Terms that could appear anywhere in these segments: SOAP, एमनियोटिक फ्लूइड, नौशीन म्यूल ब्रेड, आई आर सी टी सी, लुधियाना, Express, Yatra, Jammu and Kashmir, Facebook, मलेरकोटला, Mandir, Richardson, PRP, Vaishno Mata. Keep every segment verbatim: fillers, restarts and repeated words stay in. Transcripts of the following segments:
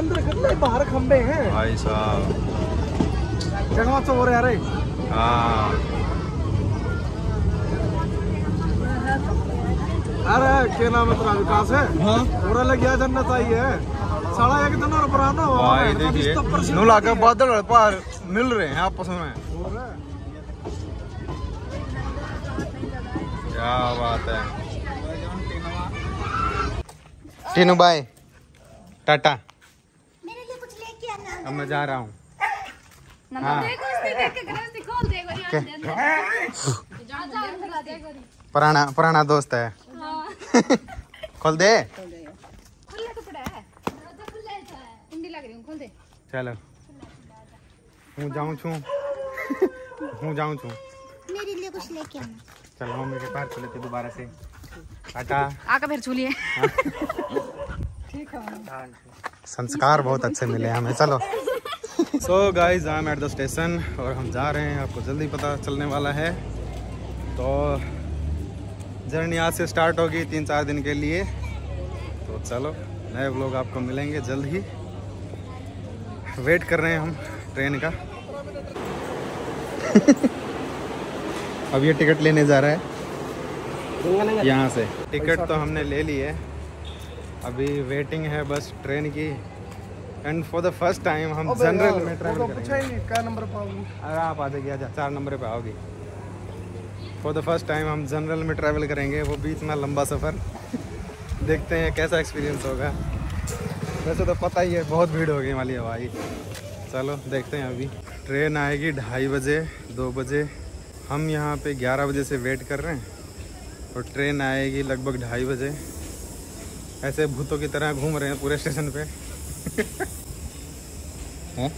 बंद रखते बाहर खंबे हैं भाई साहब, जगह तो हो रहा है। अरे क्या नाम है विकास है पूरा लग गया जन्नत आई है साला एक दिन और पुराना हुआ है। देखिए नुला के बादल और पार मिल रहे हैं आपस में, क्या बात है। टीनू भाई टाटा, मेरे लिए कुछ लेके आना, अब मैं जा रहा हूँ। पुराना पुराना दोस्त है। खोल दे, चलो हूँ जाऊँ छू हूँ जाऊँ छू मेरे लिए कुछ लेके आना। चलो मम्मी के पास चले थे दोबारा से टाटा आका फिर चूलिए। ठीक है, संस्कार बहुत अच्छे मिले हमें। चलो so guys I am at the station और हम जा रहे हैं, आपको जल्दी पता चलने वाला है। तो जर्नी आज से स्टार्ट होगी तीन चार दिन के लिए। तो चलो नए व्लॉग आपको मिलेंगे जल्द ही, वेट कर रहे हैं हम ट्रेन का। अब ये टिकट लेने जा रहा है यहाँ से। टिकट तो हमने ले ली है, अभी वेटिंग है बस ट्रेन की। And for the first time हम जनरल में ट्रैवल करेंगे। क्या नंबर पे आओगी? अरे आप आ जाइए, आजा चार नंबर पे आओगी। फॉर द फर्स्ट टाइम हम जनरल में ट्रैवल करेंगे, वो भी इतना लंबा सफ़र। देखते हैं कैसा एक्सपीरियंस होगा। वैसे तो पता ही है बहुत भीड़ होगी वाली हवाई। चलो देखते हैं। अभी ट्रेन आएगी ढाई बजे दो बजे, हम यहाँ पे ग्यारह बजे से वेट कर रहे हैं और ट्रेन आएगी लगभग ढाई बजे। ऐसे भूतों की तरह घूम रहे हैं पूरे स्टेशन पे। हैं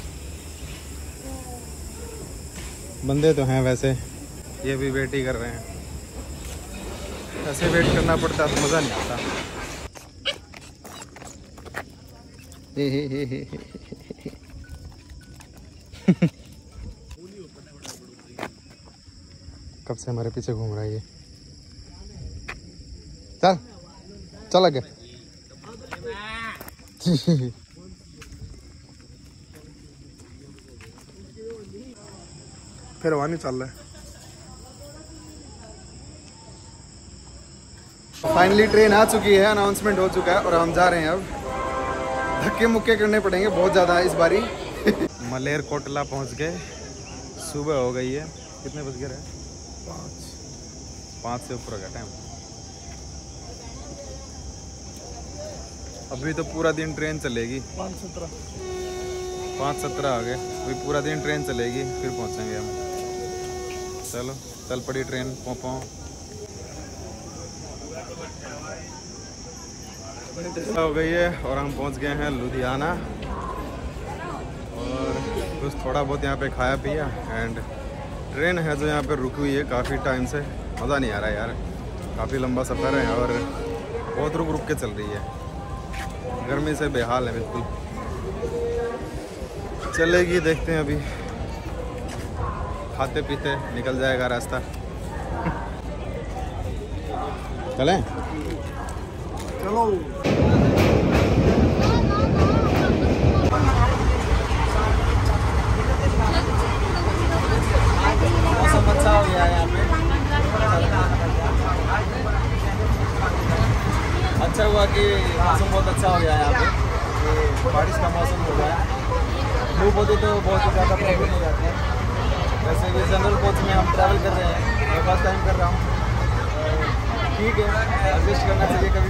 बंदे तो हैं वैसे, ये भी वेट ही कर रहे हैं। ऐसे वेट करना पड़ता तो मज़ा नहीं आता। हे हे हे हे हे। कब से हमारे पीछे घूम रहा है ये। चल चल आगे। फिर वहाँ नहीं चल रहा है। फाइनली ट्रेन आ चुकी है, अनाउंसमेंट हो चुका है और हम जा रहे हैं। अब धक्के मुक्के करने पड़ेंगे बहुत ज़्यादा इस बारी। मलेरकोटला पहुँच गए, सुबह हो गई है। कितने बज गए रहे? पाँच पाँच से ऊपर का टाइम। अभी तो पूरा दिन ट्रेन चलेगी। पाँच सत्रह पाँच सत्रह आ गए, अभी पूरा दिन ट्रेन चलेगी फिर पहुँचेंगे हम। चलो चल पड़ी ट्रेन। पहुँ पाँव हो गई है और हम पहुंच गए हैं लुधियाना। और कुछ थोड़ा बहुत यहाँ पे खाया पिया। एंड ट्रेन है जो यहाँ पे रुकी हुई है काफ़ी टाइम से, मज़ा नहीं आ रहा यार। काफ़ी लंबा सफ़र है और बहुत रुक रुक के चल रही है, गर्मी से बेहाल है बिल्कुल। चलेगी, देखते हैं। अभी खाते पीते निकल जाएगा रास्ता। चलें? चलो अच्छा हुआ कि मौसम बहुत अच्छा हो गया है यहाँ पे, बारिश का मौसम हो गया। धूप होती तो बहुत ही ज़्यादा प्रॉब्लम हो जाती है। वैसे ये जनरल कोच में हम ट्रैवल कर रहे हैं, मैं फर्स्ट टाइम कर रहा हूँ। ठीक है, एडजस्ट करना चाहिए कभी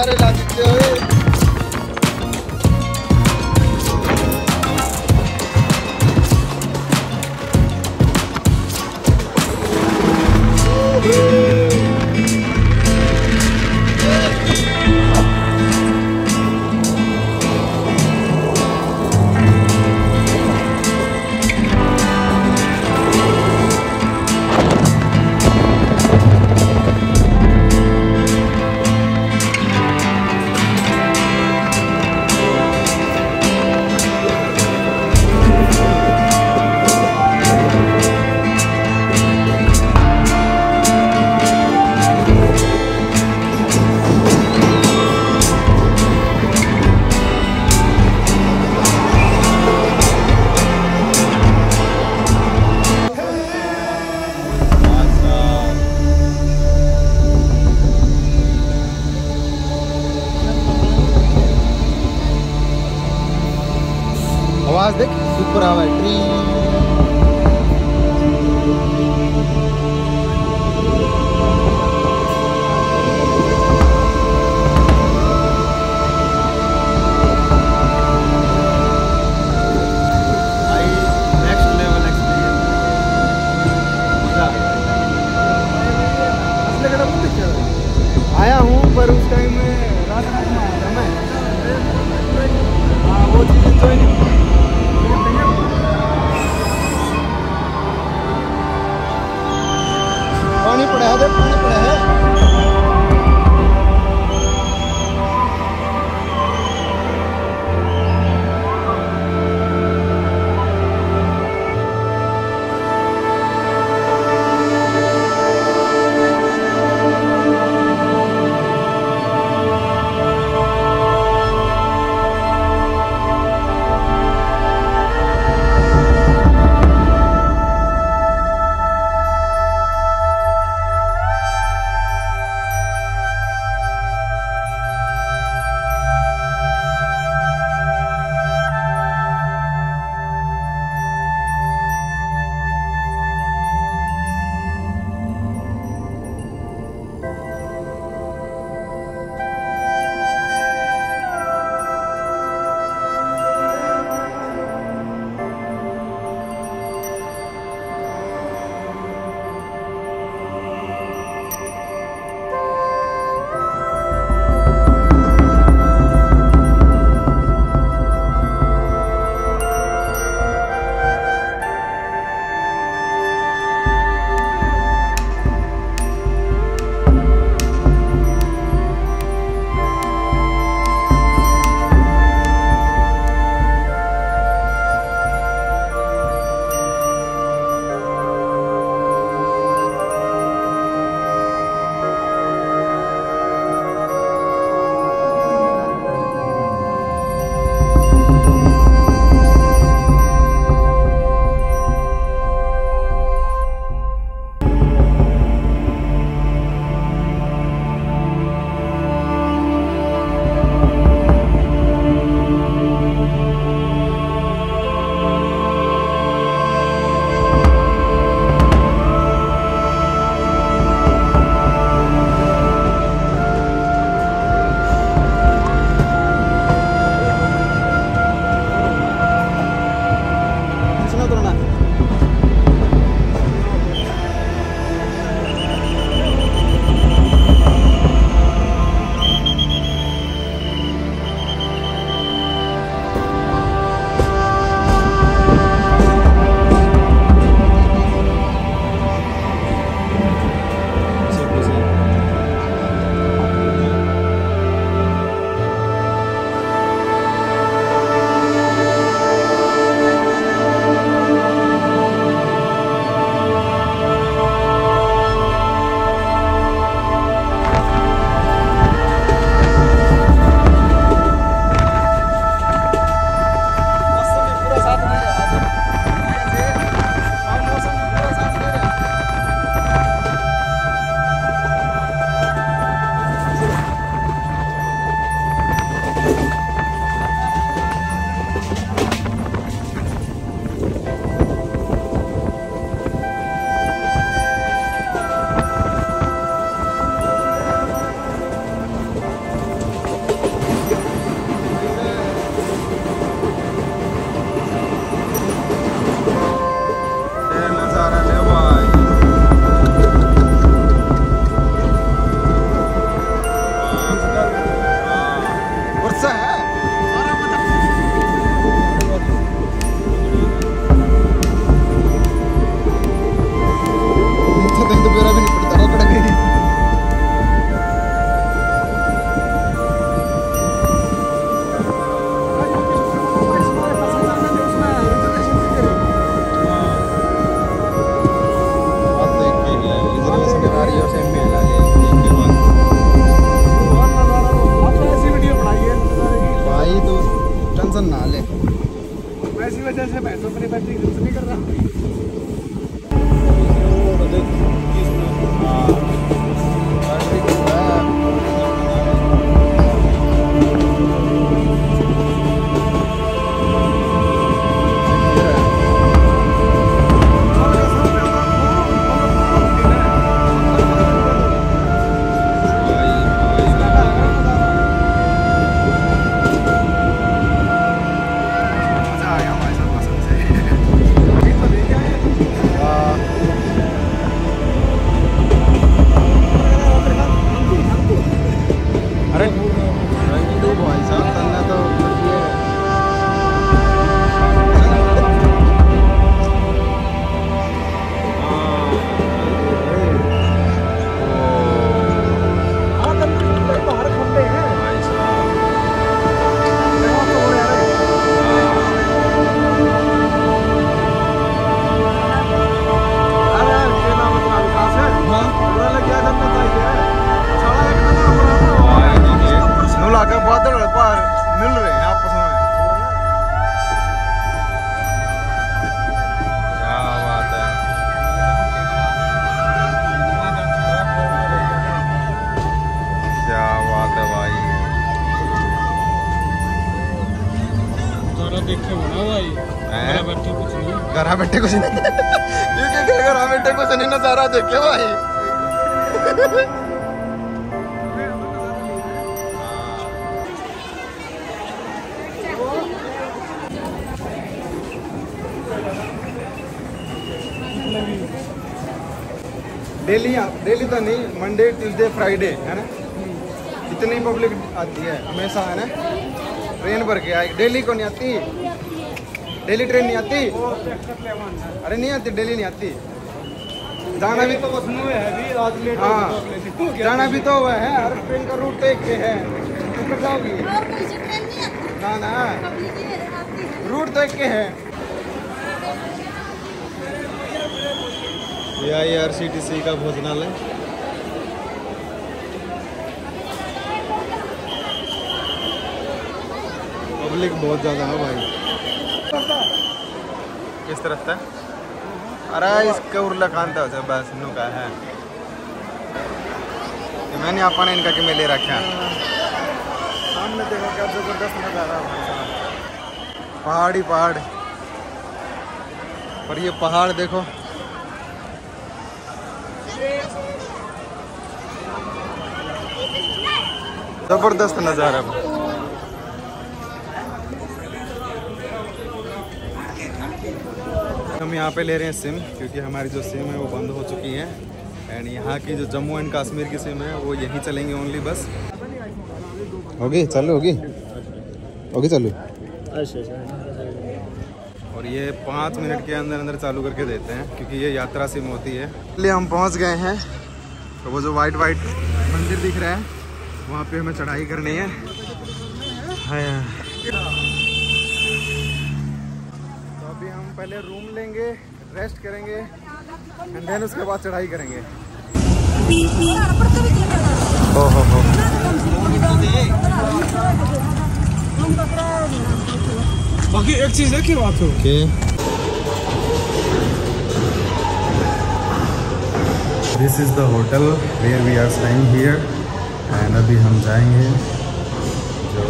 सारे लागते हुए आवाज देख सुपर आवाज ट्री आया हूँ पर उस टाइम में रात में वो चीज़ तो नहीं। डिफरेंट तो भाई साहब करना तो घरा बैठे कुछ नहीं घरा बैठे कुछ नहीं नजारा देखे भाई। डेली डेली तो नहीं, मंडे ट्यूसडे फ्राइडे है ना, इतनी पब्लिक आती है हमेशा है ना, ट्रेन भर के आई। डेली को नहीं आती, डेली ट्रेन नहीं आती। अरे नहीं आती, डेली नहीं आती। जाना भी तो है, हाँ जाना भी तो हुआ है। हर ट्रेन का रूट एक है, ना ना रूट तो एक है। ये आई आर सी टी सी का भोजनालय। पब्लिक बहुत ज़्यादा है भाई। किस तरफ था? अरे इसका उर्ला कांता हो बस नू का है। मैंने आपने इनका कि मैं ले रखा सामने देखो क्या जबरदस्त नजारा है, पहाड़ी पहाड़। और ये पहाड़ देखो, जबरदस्त नजारा। हम यहाँ पे ले रहे हैं सिम, क्योंकि हमारी जो सिम है वो बंद हो चुकी है। एंड यहाँ की जो जम्मू एंड कश्मीर की सिम है वो यहीं चलेंगे ओनली। बस होगी चालू, होगी होगी चालू। और ये पाँच मिनट के अंदर अंदर चालू करके देते हैं, क्योंकि ये यात्रा सिम होती है। इसलिए हम पहुँच गए हैं। तो वो जो वाइट वाइट मंदिर दिख रहा है वहाँ पे हमें चढ़ाई करनी है। पहले रूम लेंगे, रेस्ट करेंगे एंड देन उसके बाद चढ़ाई करेंगे। हो हो हो। बाकी एक चीज़ है कि बात हो के this is the hotel where we are staying here. And अभी हम जाएंगे, जो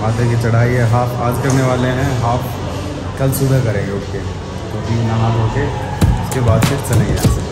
माता की चढ़ाई है हाफ आज करने वाले हैं, हाफ कल सुबह करेंगे उठ के। तो भी नहा धो के उसके बाद फिर चलेंगे यहाँ से।